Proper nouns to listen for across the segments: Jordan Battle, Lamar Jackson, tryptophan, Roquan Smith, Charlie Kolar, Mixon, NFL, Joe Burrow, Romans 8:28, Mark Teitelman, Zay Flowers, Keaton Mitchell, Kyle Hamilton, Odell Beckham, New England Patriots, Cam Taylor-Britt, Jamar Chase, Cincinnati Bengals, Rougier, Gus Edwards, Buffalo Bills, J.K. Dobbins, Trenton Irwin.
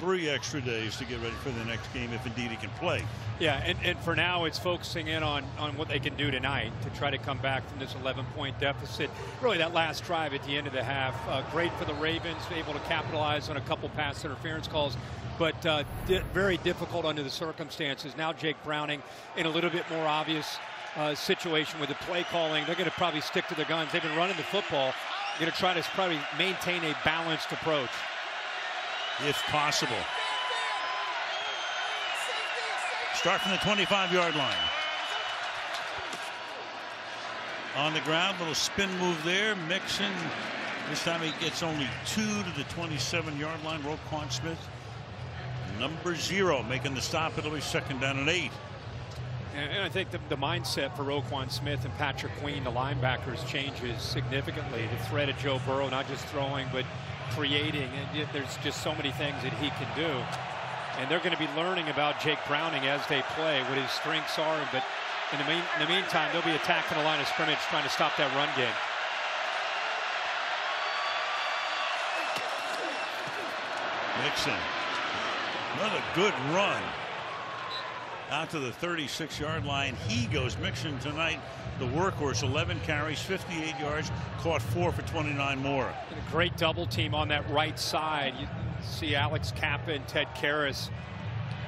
3 extra days to get ready for the next game if indeed he can play. Yeah, and for now it's focusing in on what they can do tonight to try to come back from this 11-point deficit. Really that last drive at the end of the half, great for the Ravens, able to capitalize on a couple pass interference calls, but very difficult under the circumstances. Now Jake Browning in a little bit more obvious situation with the play calling. They're going to probably stick to the guns. They've been running the football. They're going to try to probably maintain a balanced approach. If possible. Start from the 25-yard line. On the ground, little spin move there. Mixon, this time he gets only 2 to the 27-yard line. Roquan Smith, number 0, making the stop. It'll be 2nd down and 8. And I think the mindset for Roquan Smith and Patrick Queen, the linebackers, changes significantly. The threat of Joe Burrow, not just throwing, but creating, and there's just so many things that he can do, and they're going to be learning about Jake Browning as they play, what his strengths are, but in the meantime they'll be attacking the line of scrimmage trying to stop that run game. Mixon, another good run out to the 36-yard line. He goes, Mixon tonight, the workhorse, 11 carries, 58 yards, caught 4 for 29 more. And a great double team on that right side. You see Alex Kappa and Ted Karras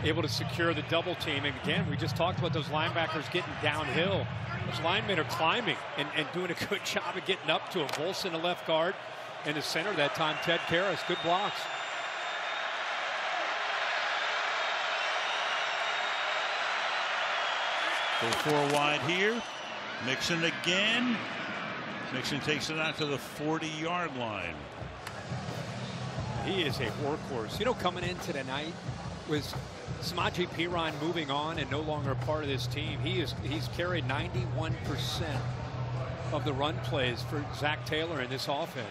able to secure the double team. And again, we just talked about those linebackers getting downhill. Those linemen are climbing and doing a good job of getting up to him. Wilson, the left guard, in the center that time, Ted Karras, good blocks. Go 4 wide here. Mixon again. Mixon takes it out to the 40-yard line. He is a workhorse. You know, coming into tonight was Samaji Piran moving on and no longer a part of this team. He's carried 91% of the run plays for Zach Taylor in this offense.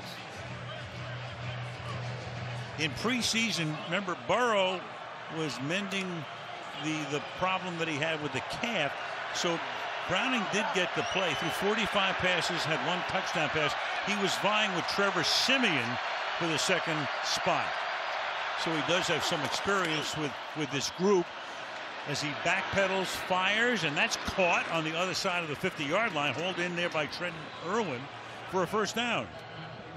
In preseason, remember, Burrow was mending the problem that he had with the calf. So Browning did get the play through 45 passes, had 1 touchdown pass. He was vying with Trevor Simeon for the 2nd spot. So he does have some experience with this group as he backpedals, fires, and that's caught on the other side of the 50-yard line, hauled in there by Trenton Irwin for a 1st down.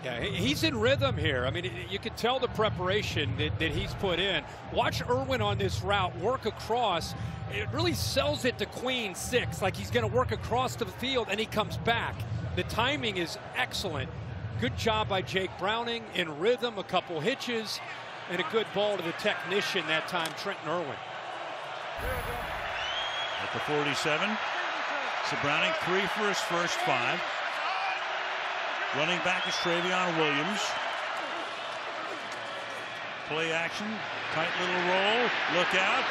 Yeah, he's in rhythm here. I mean, you could tell the preparation that he's put in. Watch Irwin on this route work across. It really sells it to Queen 6, like he's going to work across the field, and he comes back. The timing is excellent. Good job by Jake Browning in rhythm, a couple hitches, and a good ball to the technician that time, Trenton Irwin. At the 47, so Browning 3 for his 1st 5. Running back is Trevion Williams. Play action, tight little roll, look out,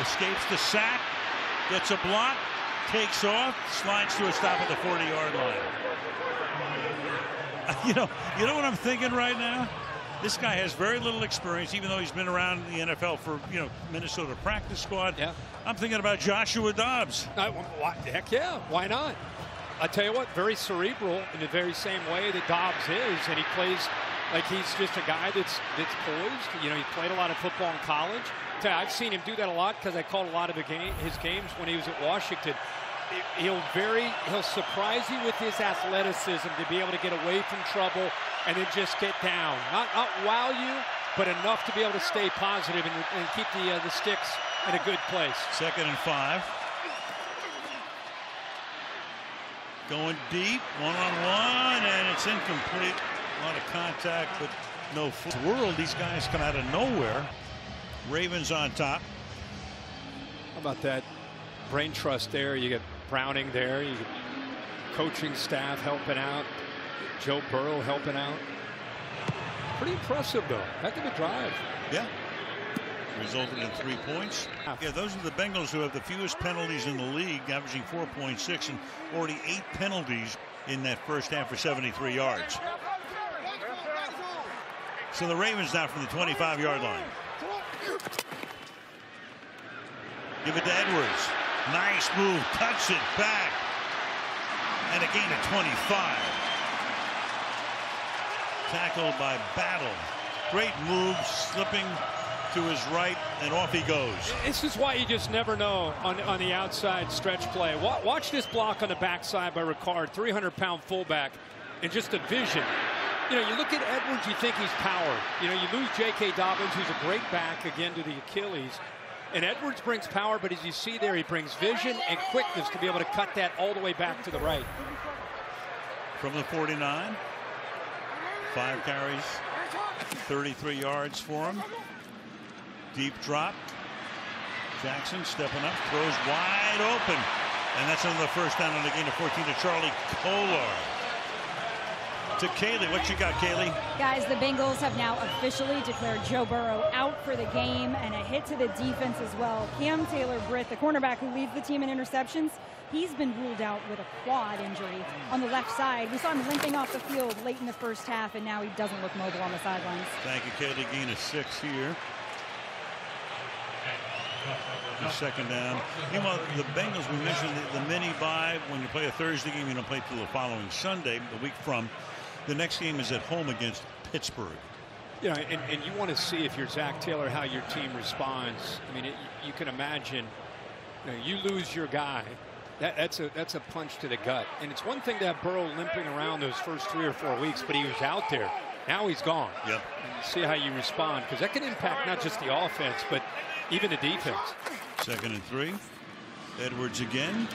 escapes the sack, gets a block, takes off, slides to a stop at the 40-yard line. You know what I'm thinking right now? This guy has very little experience, even though he's been around the NFL for, you know, Minnesota practice squad. Yeah. I'm thinking about Joshua Dobbs. Heck yeah, why not? I tell you what, very cerebral in the very same way that Dobbs is, and he plays like he's just a guy that's poised. You know, he played a lot of football in college. I've seen him do that a lot because I called a lot of his games when he was at Washington. He'll surprise you with his athleticism to be able to get away from trouble and then just get down. Not wow you, but enough to be able to stay positive and keep the sticks in a good place. 2nd and 5. Going deep, one-on-one, and it's incomplete. A lot of contact, but no world. These guys come out of nowhere. Ravens on top. How about that brain trust there? You get Browning there. You get coaching staff helping out. Joe Burrow helping out. Pretty impressive, though. Heck of a drive. Yeah. Resulted in 3 points. Yeah, those are the Bengals who have the fewest penalties in the league, averaging 4.6, and already 8 penalties in that 1st half for 73 yards. So the Ravens now from the 25-yard line. Give it to Edwards. Nice move, cuts it back. And a gain of 25. Tackled by Battle. Great move, slipping to his right, and off he goes. This is why you just never know on the outside stretch play. Watch this block on the backside by Ricard, 300-pound fullback, and just a vision. You know, you look at Edwards, you think he's power. You know, you lose J.K. Dobbins, who's a great back, again, to the Achilles. And Edwards brings power, but as you see there, he brings vision and quickness to be able to cut that all the way back to the right. From the 49, 5 carries, 33 yards for him. Deep drop. Jackson stepping up, throws wide open. And that's another first down on the gain of 14 to Charlie Kolar. To Kaylee, what you got, Kaylee? Guys, the Bengals have now officially declared Joe Burrow out for the game, and a hit to the defense as well. Cam Taylor-Britt, the cornerback who leads the team in interceptions, he's been ruled out with a quad injury on the left side. We saw him limping off the field late in the first half, and now he doesn't look mobile on the sidelines. Thank you, Kaylee. Gain of 6 here. The second down. Meanwhile, the Bengals, we mentioned the mini-bye. When you play a Thursday game, you don't play till the following Sunday, the week from. The next game is at home against Pittsburgh. You know, and you want to see, if you're Zach Taylor, how your team responds. I mean, you can imagine, you lose your guy. That's a punch to the gut. And it's one thing to have Burrow limping around those first 3 or 4 weeks, but he was out there. Now he's gone. Yep. And you see how you respond, because that can impact not just the offense, but even the defense. Second and 3. Edwards again.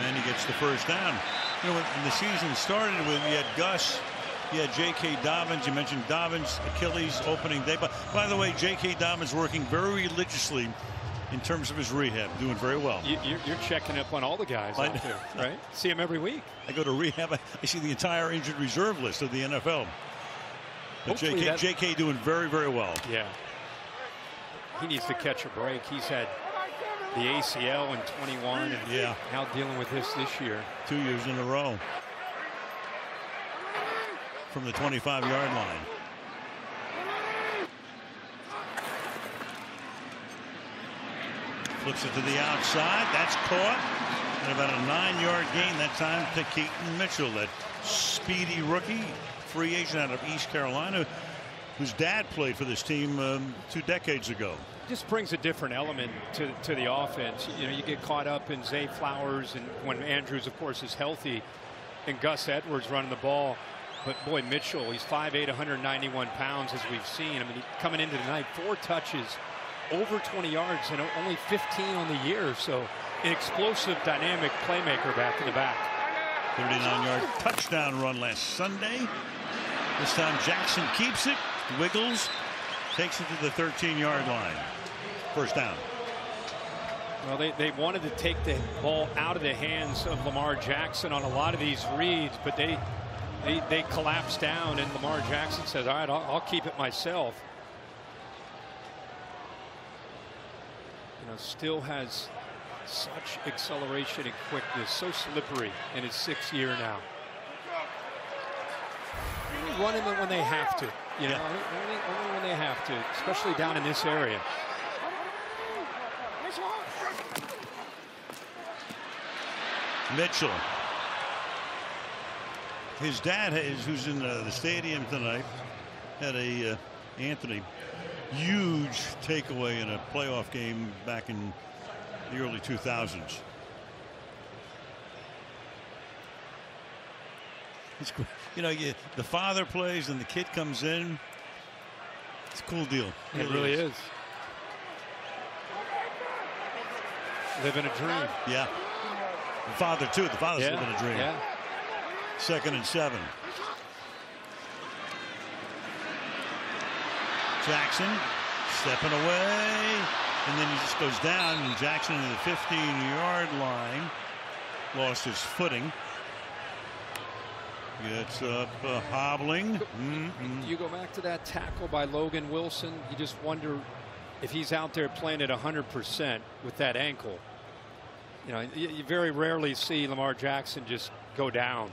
And he gets the first down. You know, when the season started with, you had Gus, you had J.K. Dobbins. You mentioned Dobbins, Achilles, opening day. But by the way, J.K. Dobbins working very religiously in terms of his rehab, doing very well. You're checking up on all the guys out there, right? See him every week. I go to rehab. I see the entire injured reserve list of the NFL. But J.K. doing very, very well. Yeah. He needs to catch a break. He's had the ACL in 21, and yeah, now dealing with this year. 2 years in a row. From the 25-yard line. Flips it to the outside. That's caught. And about a 9-yard gain that time to Keaton Mitchell, that speedy rookie, free agent out of East Carolina, whose dad played for this team 2 decades ago. Just brings a different element to the offense. You know, you get caught up in Zay Flowers, and when Andrews, of course, is healthy, and Gus Edwards running the ball. But boy, Mitchell, he's 5'8", 191 pounds, as we've seen. I mean, coming into tonight, 4 touches, over 20 yards, and only 15 on the year. So an explosive, dynamic playmaker back in the back. 39-yard touchdown run last Sunday. This time Jackson keeps it, wiggles, takes it to the 13-yard line. First down. Well, they wanted to take the ball out of the hands of Lamar Jackson on a lot of these reads, but they collapsed down, and Lamar Jackson says, all right, I'll keep it myself. You know, still has such acceleration and quickness, so slippery in his 6th year now. Only running them when they have to. You know, only when they have to, especially down in this area. Mitchell. His dad, who's in the stadium tonight, had a Anthony, huge takeaway in a playoff game back in the early 2000s. It's, you know, the father plays and the kid comes in. It's a cool deal. It really is. Living a dream. Yeah. The father, too. The father's living a dream. Yeah. Second and 7. Jackson stepping away, and then he just goes down, and Jackson to the 15-yard line lost his footing. Gets up hobbling. You go back to that tackle by Logan Wilson. You just wonder if he's out there playing at 100% with that ankle. You know, you very rarely see Lamar Jackson just go down.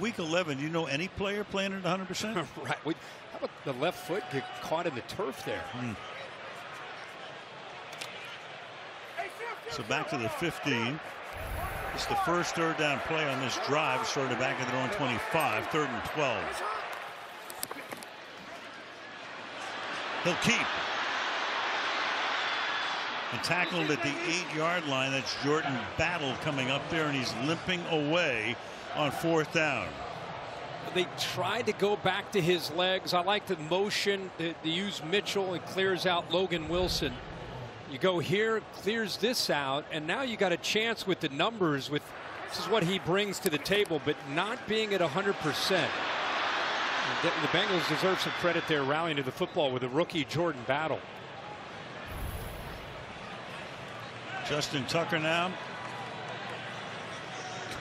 Week 11, you know any player playing at 100%? Right. How about the left foot get caught in the turf there? So back to the 15. It's the first 3rd down play on this drive. Started back at their own 25, 3rd and 12. He'll keep. And tackled at the 8-yard line. That's Jordan Battle coming up there, and he's limping away on fourth down. They tried to go back to his legs. I like the motion. They use Mitchell. It clears out Logan Wilson. You go here, clears this out, and now you got a chance with the numbers. With this is what he brings to the table, but not being at 100%. The Bengals deserve some credit there, rallying to the football with a rookie Jordan Battle. Justin Tucker now,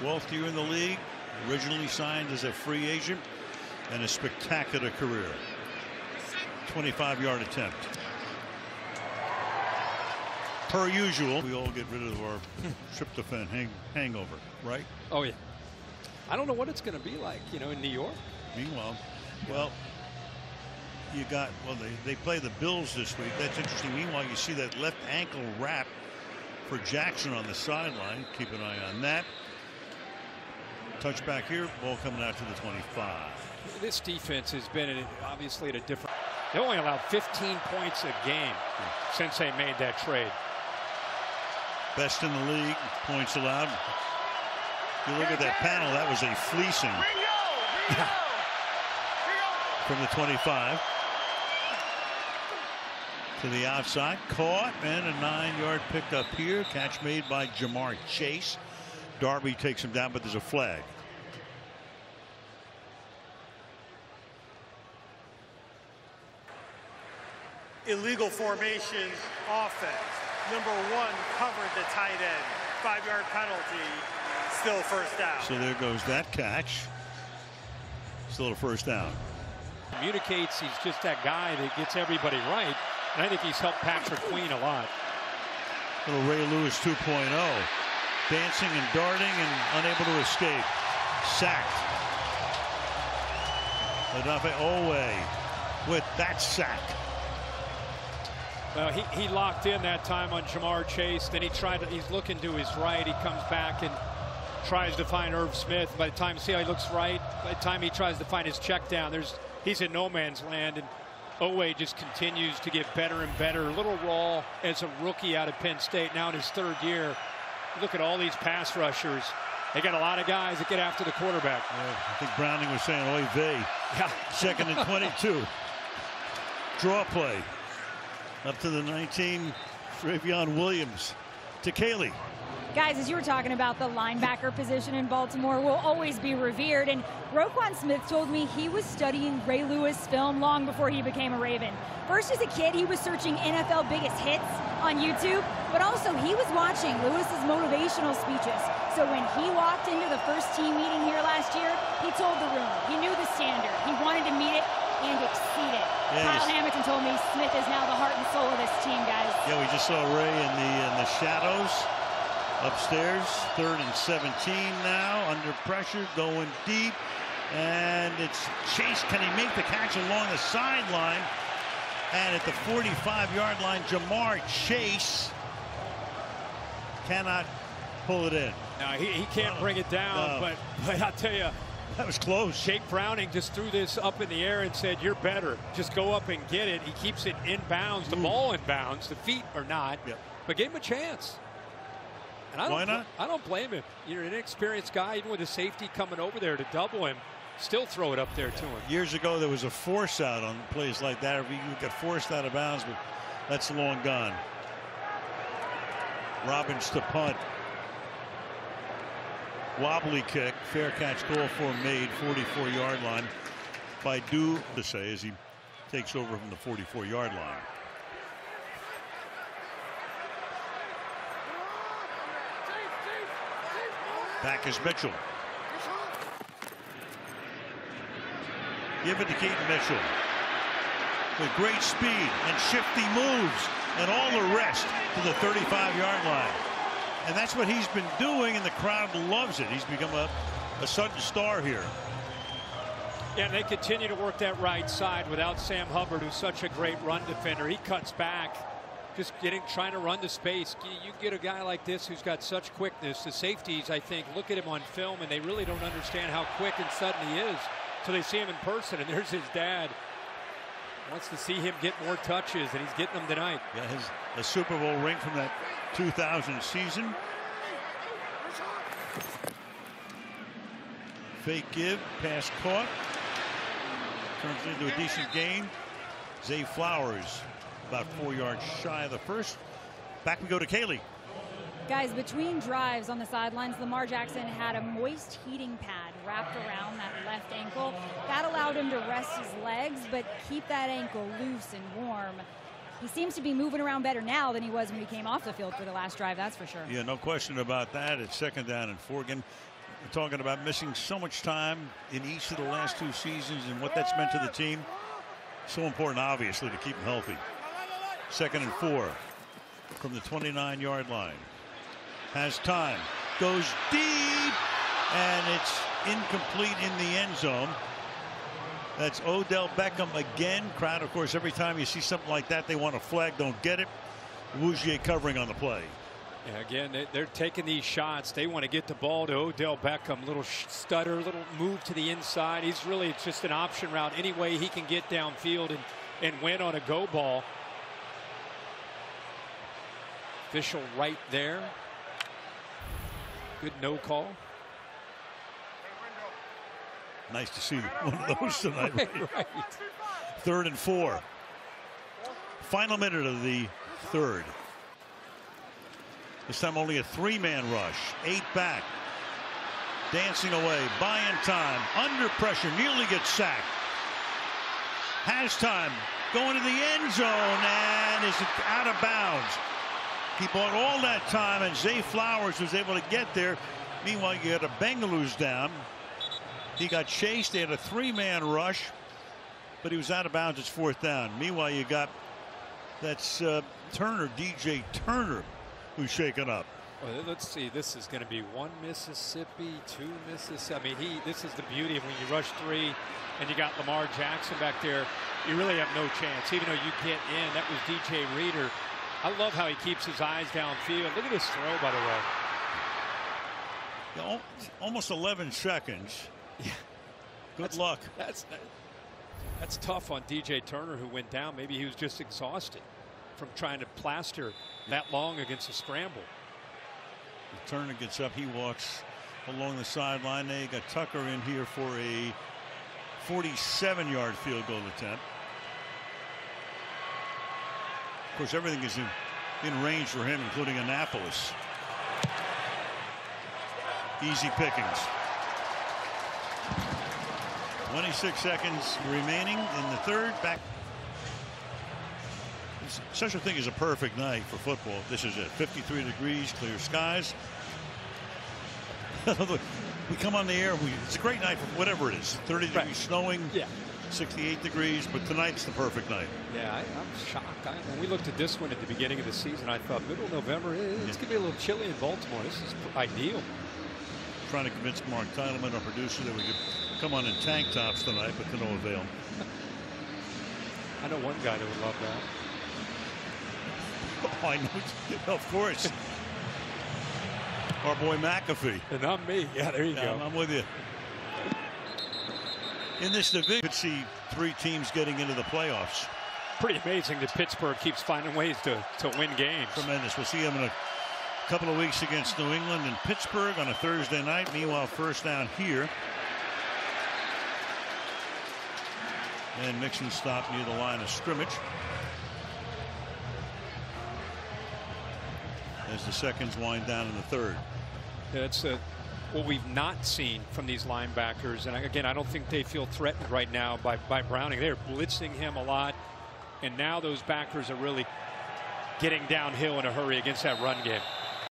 12th year in the league. Originally signed as a free agent, and a spectacular career. 25-yard attempt. Per usual, we all get rid of our tryptophan hangover, right? Oh, yeah. I don't know what it's going to be like, you know, in New York. Meanwhile, well, you got, well, they play the Bills this week. That's interesting. Meanwhile, you see that left ankle wrap for Jackson on the sideline. Keep an eye on that. Touchback here, ball coming out to the 25. This defense has been obviously at a different. They only allowed 15 points a game since they made that trade. Best in the league, points allowed. You look at that panel, that was a fleecing. From the 25. To the outside, caught, and a 9-yard pickup here. Catch made by Jamar Chase. Darby takes him down, but there's a flag. Illegal formations offense. Number one covered the tight end. 5-yard penalty. Still first down. So there goes that catch. Still a first down. Communicates. He's just that guy that gets everybody right. And I think he's helped Patrick Queen a lot. Little Ray Lewis 2.0. Dancing and darting and unable to escape. Sacked. Odafe Oweh with that sack. Well, he locked in that time on Jamar Chase. Then he tried to, he's looking to his right. He comes back and tries to find Irv Smith. By the time, see how he looks right? By the time he tries to find his check down, he's in no man's land. And Oweh just continues to get better and better. A little raw as a rookie out of Penn State, now in his third year. Look at all these pass rushers. They got a lot of guys that get after the quarterback. Yeah, I think Browning was saying, oy vey. Yeah. Second and 22. Draw play. Up to the 19, Trevion Williams to Kaley. Guys, as you were talking about, the linebacker position in Baltimore will always be revered. And Roquan Smith told me he was studying Ray Lewis' film long before he became a Raven. First, as a kid, he was searching NFL biggest hits on YouTube, but also he was watching Lewis's motivational speeches. So when he walked into the first team meeting here last year, he told the room, he knew the standard, he wanted to meet it and exceed it. Yeah, Kyle Hamilton told me Smith is now the heart and soul of this team, guys. Yeah, we just saw Ray in the shadows. Upstairs, third and 17 now, under pressure, going deep, and it's Chase. Can he make the catch along the sideline? And at the 45-yard line, Jamar Chase cannot pull it in. No, he can't bring it down, but I'll tell you, that was close. Jake Browning just threw this up in the air and said, you're better. Just go up and get it. He keeps it in bounds, the ball in bounds, the feet are not, but gave him a chance. And I don't blame him. You're an inexperienced guy, even with a safety coming over there to double him, still throw it up there to him. Years ago, there was a force out on plays like that. If you get forced out of bounds, but that's long gone. Robbins to punt. Wobbly kick, fair catch, goal for made, 44-yard line. Baidu to say as he takes over from the 44-yard line. Back is Mitchell. Give it to Keaton Mitchell. With great speed and shifty moves and all the rest to the 35-yard line. And that's what he's been doing, and the crowd loves it. He's become a sudden star here. Yeah, and they continue to work that right side without Sam Hubbard, who's such a great run defender. He cuts back. Just trying to run to space. You get a guy like this who's got such quickness. The safeties, I think, look at him on film and they really don't understand how quick and sudden he is till they see him in person. And there's his dad Wants to see him get more touches, and he's getting them tonight. Yeah, a Super Bowl ring from that 2000 season. Fake give, pass caught. Turns into a decent gain. Zay Flowers about 4 yards shy of the first. Back we go to Kaylee. Guys, between drives on the sidelines, Lamar Jackson had a moist heating pad wrapped around that left ankle. That allowed him to rest his legs, but keep that ankle loose and warm. He seems to be moving around better now than he was when he came off the field for the last drive, that's for sure. Yeah, no question about that. It's second down and 4 again. We're talking about missing so much time in each of the last 2 seasons and what that's meant to the team. So important, obviously, to keep him healthy. Second and 4 from the 29-yard line. Has time, goes deep, and it's incomplete in the end zone. That's Odell Beckham again. Crowd, of course, every time you see something like that, they want a flag, don't get it. Rougier covering on the play. Yeah, again, they're taking these shots. They want to get the ball to Odell Beckham. Little stutter, little move to the inside. He's really just an option route. Any way he can get downfield and win on a go ball. Official right there. Good no call. Nice to see one of those tonight. Right. Third and 4. Final minute of the third. This time only a 3-man rush. 8 back. Dancing away. Buying time. Under pressure. Nearly gets sacked. Has time. Going to the end zone. And is out of bounds. He bought all that time, and Zay Flowers was able to get there. Meanwhile, you had a Bengalus down. He got chased. They had a 3-man rush, but he was out of bounds. It's 4th down. Meanwhile, you got Turner, DJ Turner, who's shaken up. Well, let's see. This is going to be 1 Mississippi, 2 Mississippi. I mean, this is the beauty of when you rush 3, and you got Lamar Jackson back there. You really have no chance, even though you can't end. That was DJ Reader. I love how he keeps his eyes downfield. Look at this throw, by the way. Almost 11 seconds. Yeah. Good luck. That's tough on DJ Turner, who went down. Maybe he was just exhausted from trying to plaster that long against a scramble. Turner gets up. He walks along the sideline. They got Tucker in here for a 47-yard field goal attempt. Of course, everything is in range for him, including Annapolis. Easy pickings. 26 seconds remaining in the third. Back. Such a thing as a perfect night for football. This is it. 53 degrees, clear skies. We come on the air. It's a great night for whatever it is. 30 degrees, right. Snowing. Yeah. 68 degrees, but tonight's the perfect night. Yeah, I'm shocked. When we looked at this one at the beginning of the season, I thought middle of November, it's going to be a little chilly in Baltimore. This is ideal. Trying to convince Mark Teitelman, our producer, that we could come on in tank tops tonight, but to no avail. I know one guy that would love that. Oh, I know. Of course. Our boy McAfee. And not me. Yeah, there you go. I'm with you. In this division, you could see 3 teams getting into the playoffs. Pretty amazing that Pittsburgh keeps finding ways to win games. Tremendous. We'll see them in a couple of weeks against New England and Pittsburgh on a Thursday night. Meanwhile, first down here. And Mixon stopped near the line of scrimmage. As the seconds wind down in the third. That's it. What we've not seen from these linebackers, and again, I don't think they feel threatened right now by Browning. They're blitzing him a lot, and now those backers are really getting downhill in a hurry against that run game.